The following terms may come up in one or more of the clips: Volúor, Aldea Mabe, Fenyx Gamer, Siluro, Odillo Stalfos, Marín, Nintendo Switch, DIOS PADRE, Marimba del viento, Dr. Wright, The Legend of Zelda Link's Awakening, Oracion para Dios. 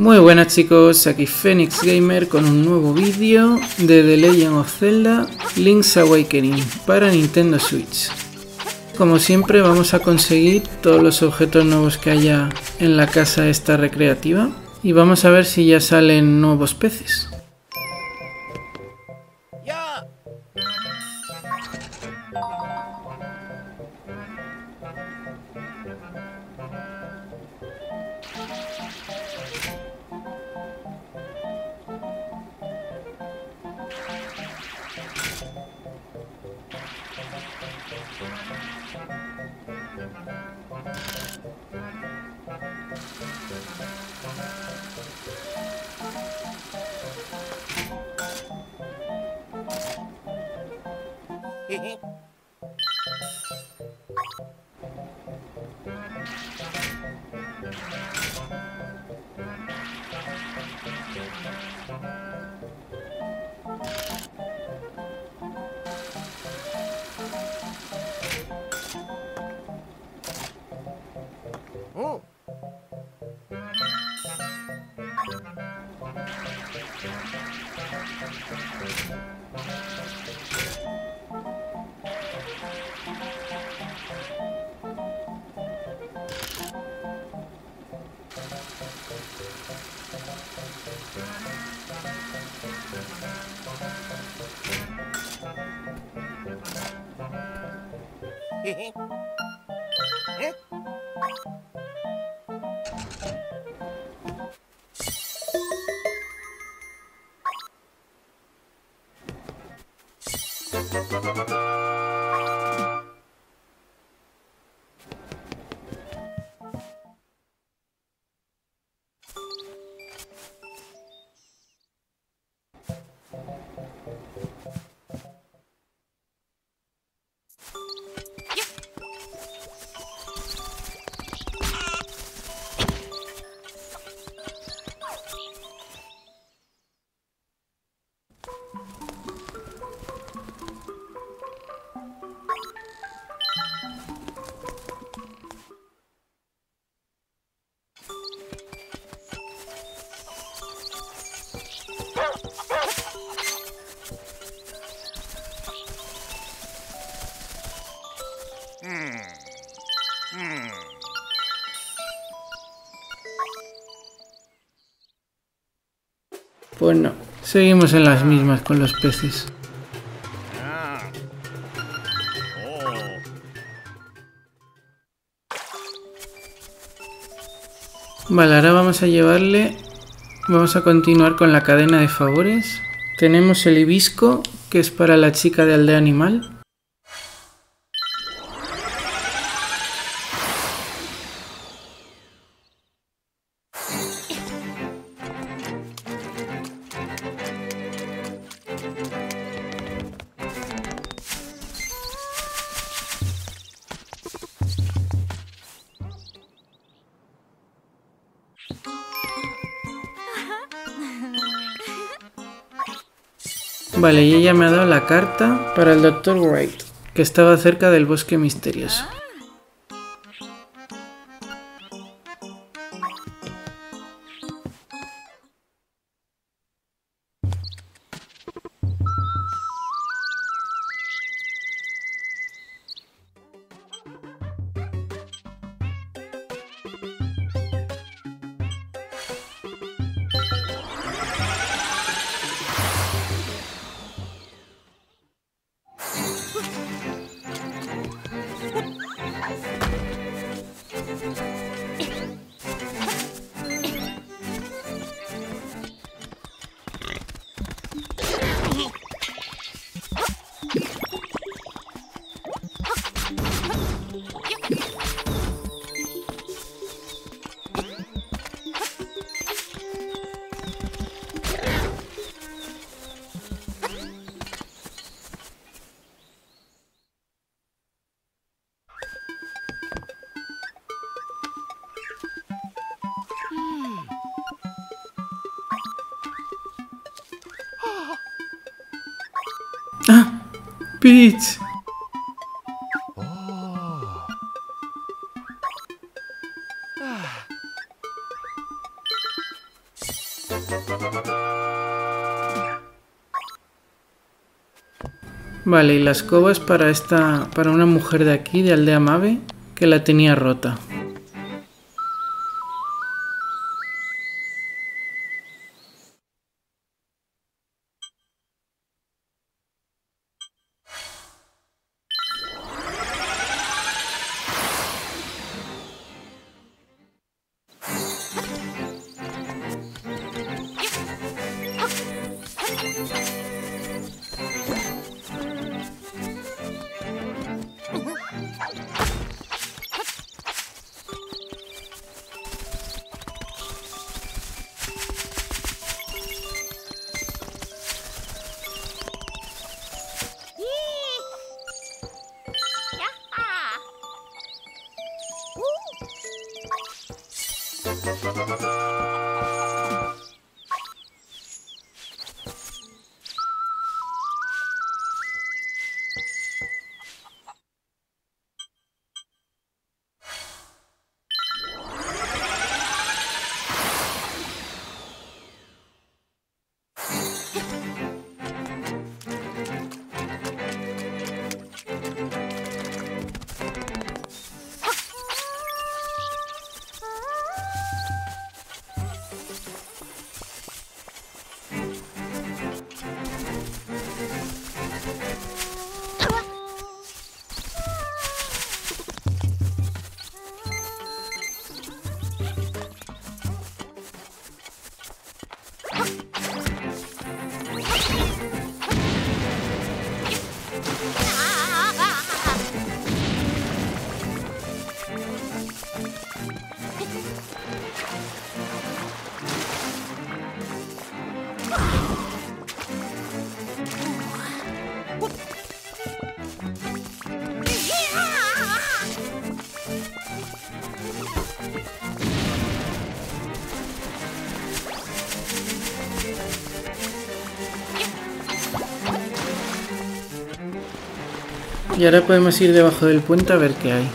Muy buenas chicos, aquí Fenyx Gamer con un nuevo vídeo de The Legend of Zelda Link's Awakening para Nintendo Switch. Como siempre vamos a conseguir todos los objetos nuevos que haya en la casa esta recreativa y vamos a ver si ya salen nuevos peces. Pues no, seguimos en las mismas con los peces. Vale, ahora vamos a continuar con la cadena de favores. Tenemos el hibisco, que es para la chica de Aldea Animal. Vale, y ella me ha dado la carta para el Dr. Wright, que estaba cerca del bosque misterioso. Peach. Vale, y la escoba es para una mujer de aquí, de Aldea Mabe, que la tenía rota. Y ahora podemos ir debajo del puente a ver qué hay.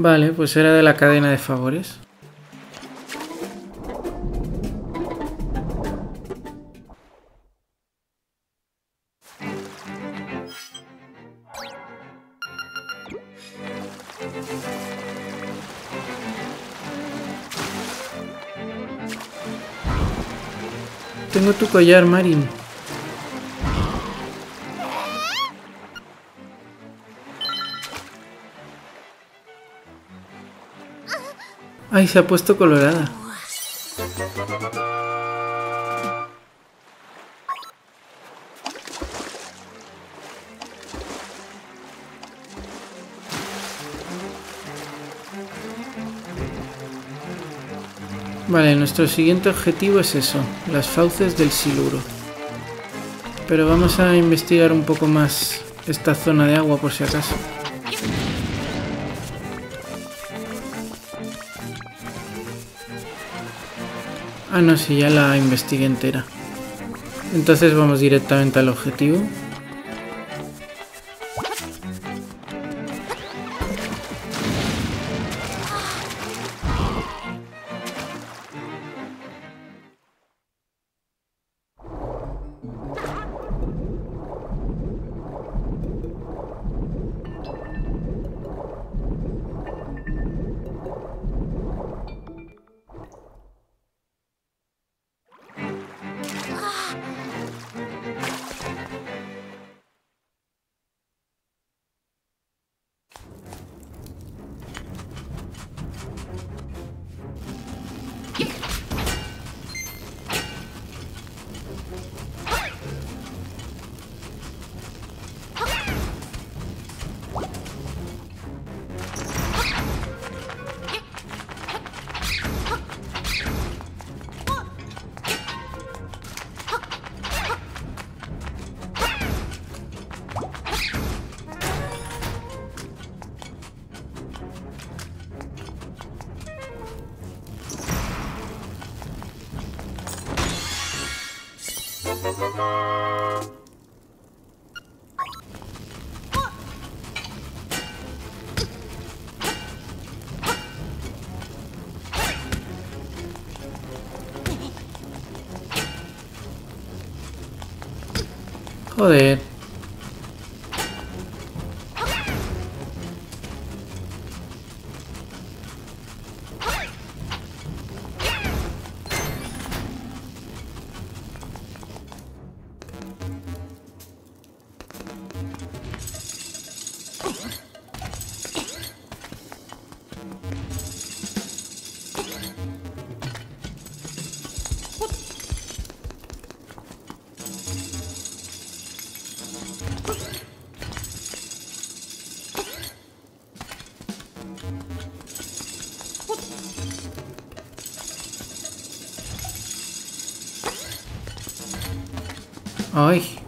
Vale, pues era de la cadena de favores. Tengo tu collar, Marín. Ay, se ha puesto colorada. Vale, nuestro siguiente objetivo es eso, las fauces del Siluro. Pero vamos a investigar un poco más esta zona de agua por si acaso. Ah, no, sí, ya la investigué entera. Entonces vamos directamente al objetivo. Joder. Ay.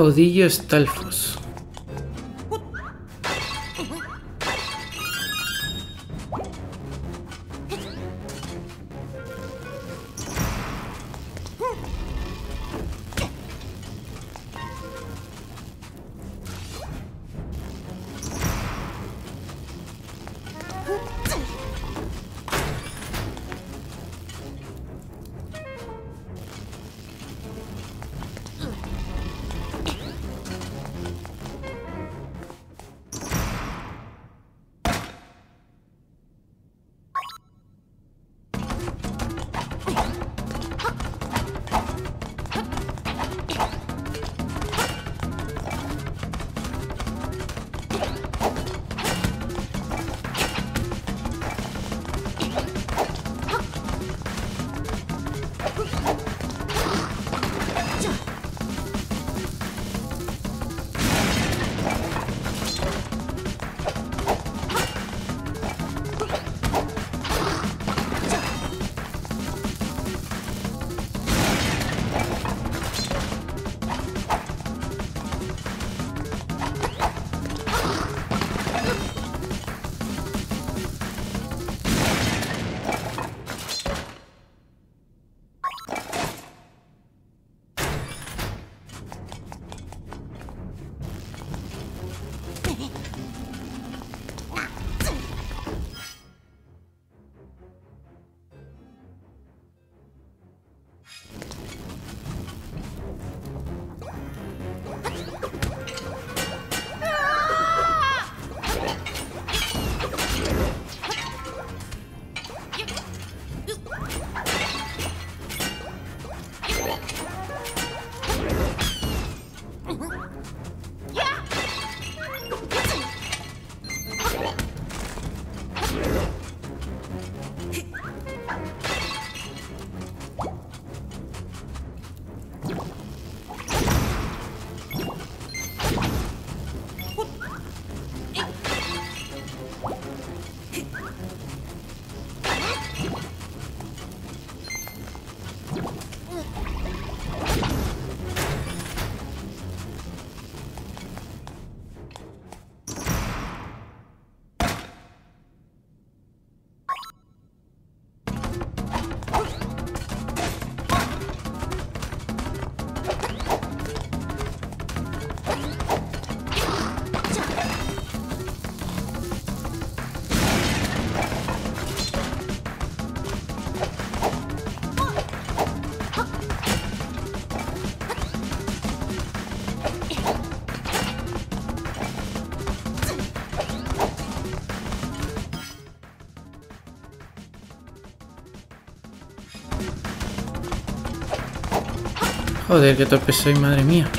Odillo Stalfos. Joder, qué torpe soy, madre mía.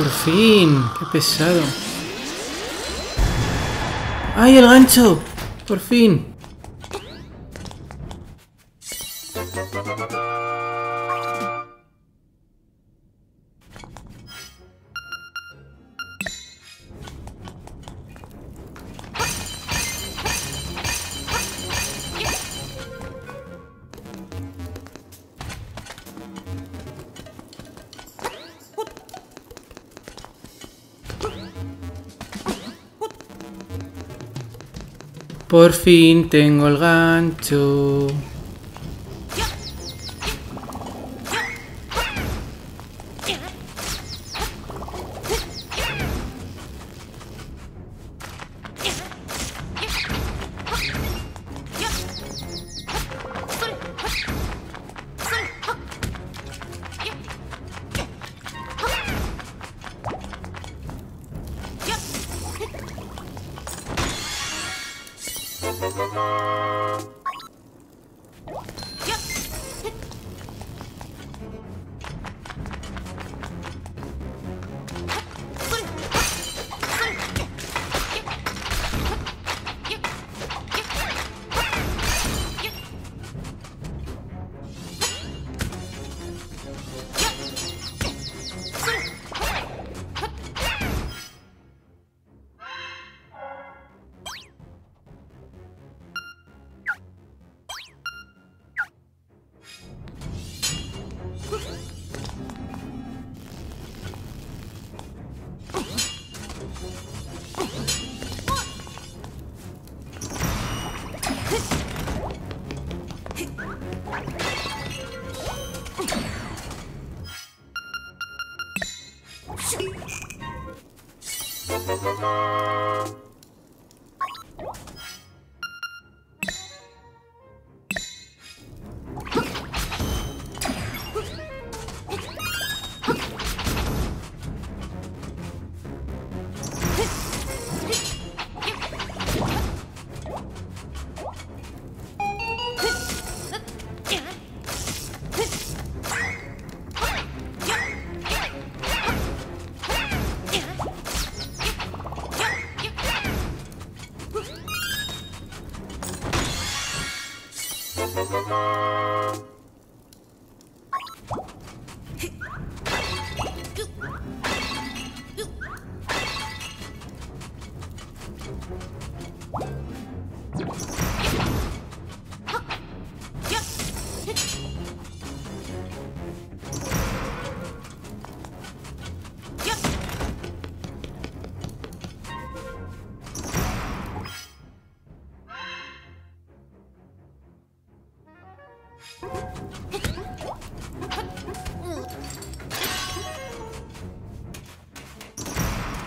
Por fin, qué pesado. ¡Ay, el gancho! Por fin. Por fin tengo el gancho.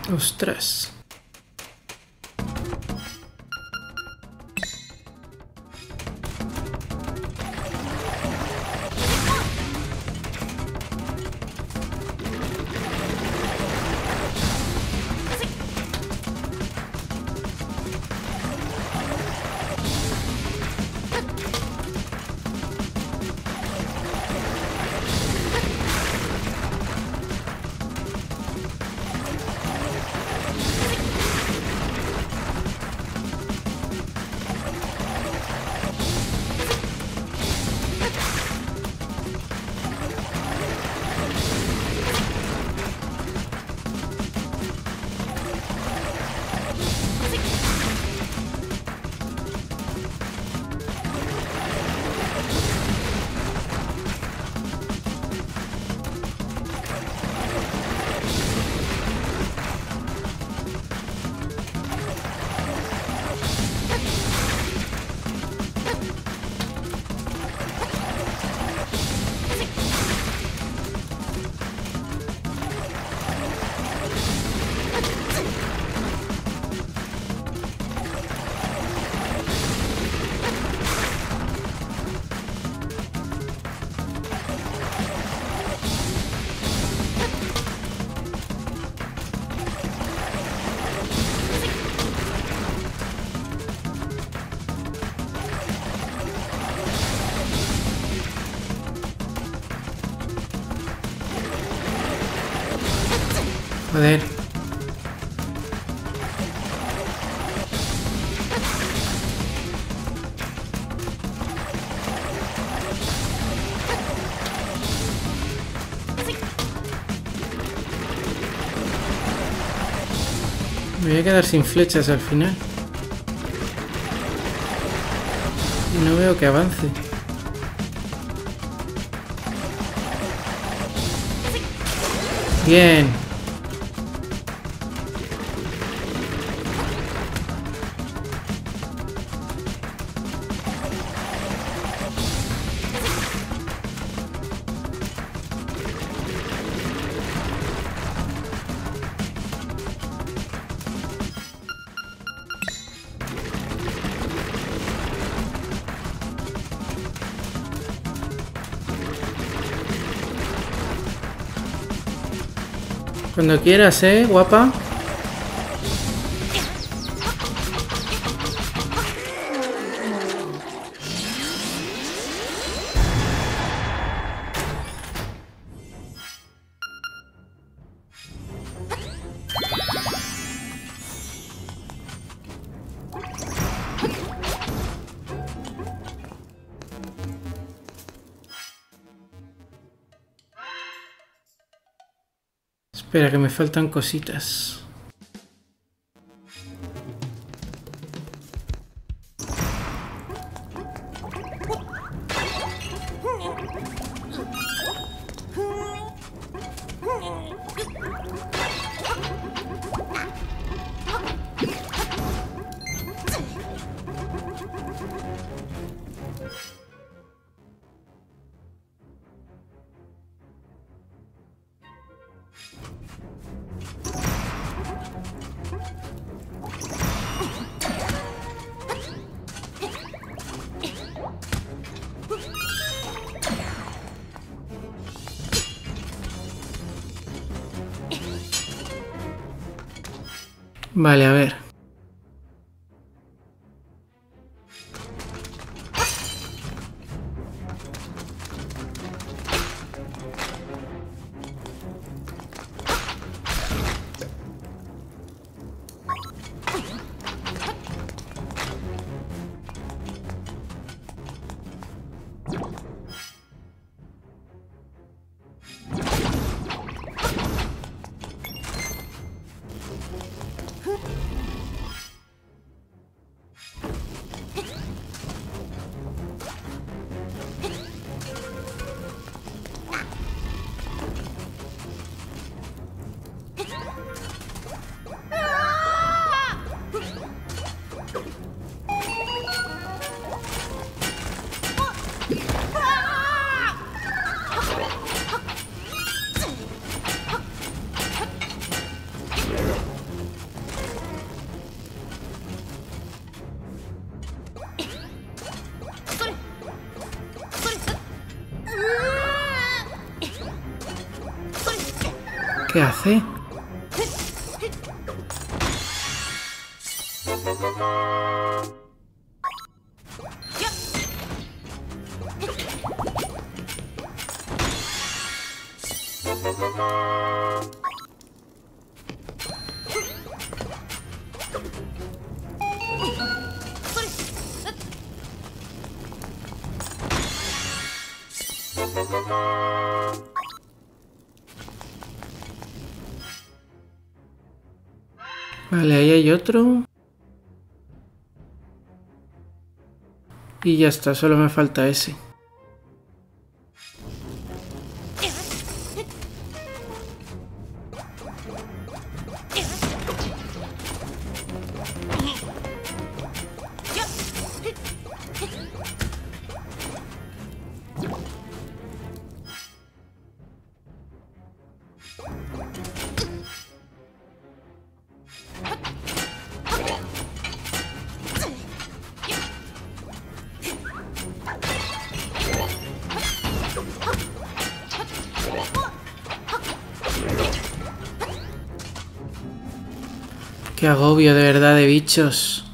Ostras. Joder. Me voy a quedar sin flechas al final. Y no veo que avance. Bien. Cuando quieras, guapa. Espera, que me faltan cositas. Vale, a ver. ¿Qué hace? Vale, ahí hay otro. Y ya está, solo me falta ese. Qué agobio de verdad de bichos.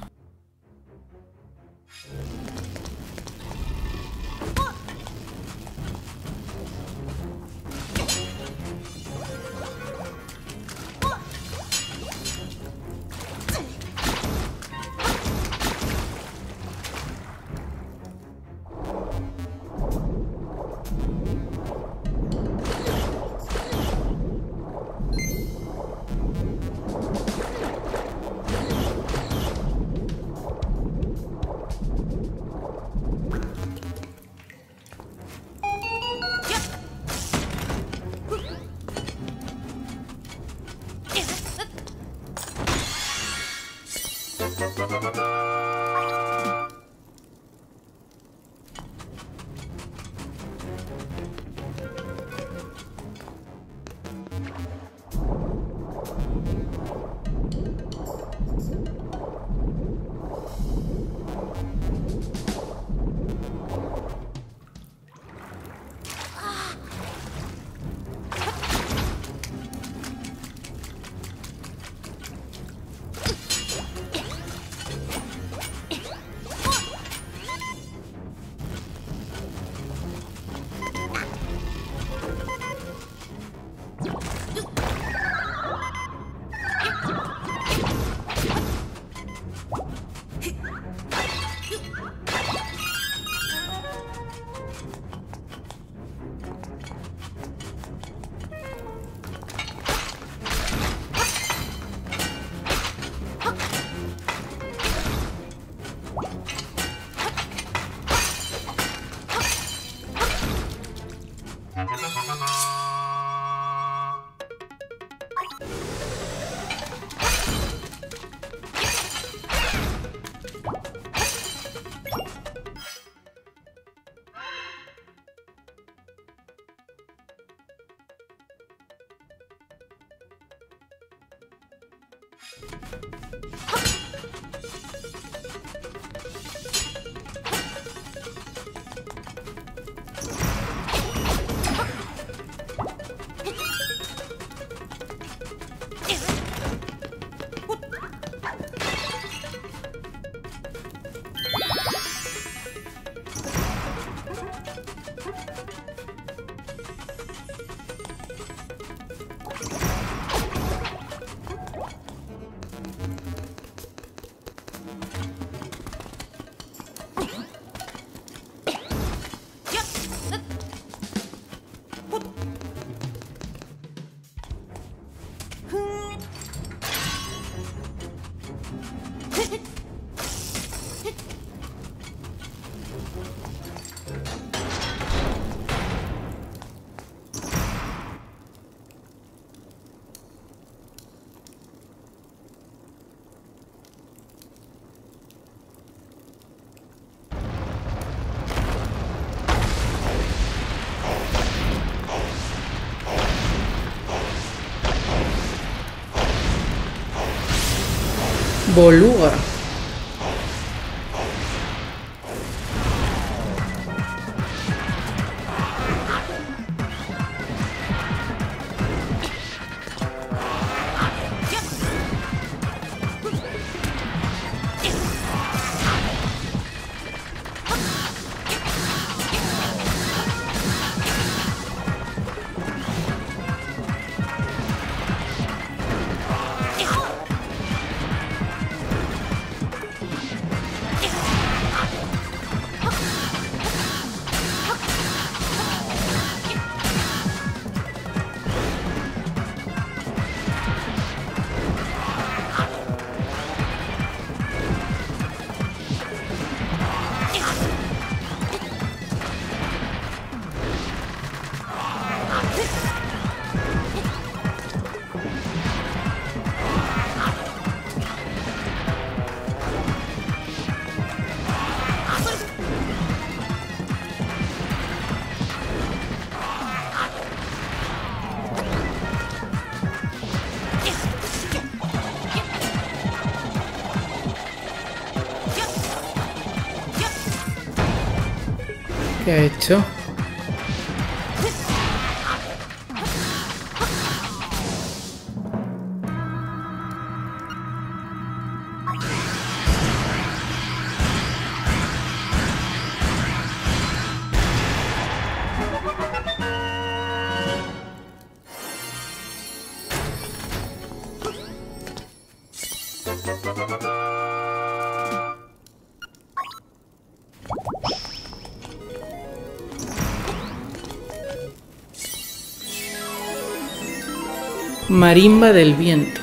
Volúor. ¿Qué ha hecho? Marimba del viento.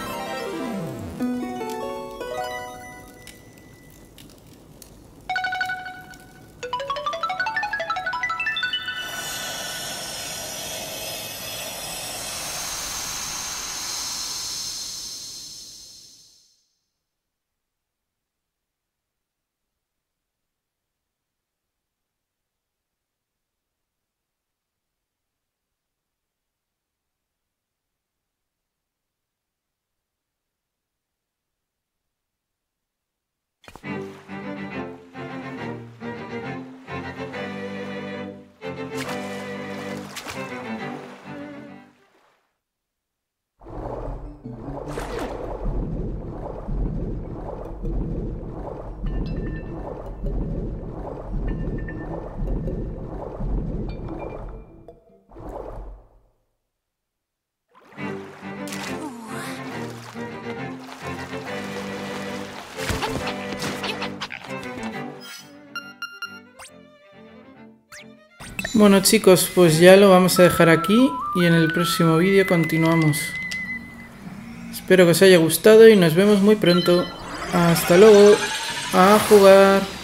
Bueno chicos, pues ya lo vamos a dejar aquí y en el próximo vídeo continuamos. Espero que os haya gustado y nos vemos muy pronto. Hasta luego, a jugar.